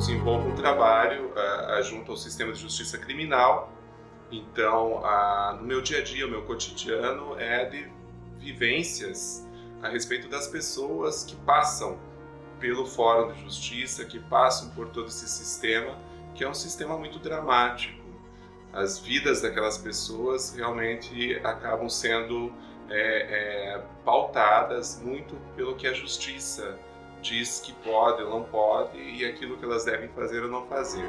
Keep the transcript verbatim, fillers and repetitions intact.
desenvolvo um trabalho uh, junto ao sistema de justiça criminal. Então, uh, no meu dia a dia, o meu cotidiano é de vivências a respeito das pessoas que passam pelo Fórum de Justiça, que passam por todo esse sistema, que é um sistema muito dramático. As vidas daquelas pessoas realmente acabam sendo é, é, pautadas muito pelo que a justiça diz que pode ou não pode e aquilo que elas devem fazer ou não fazer.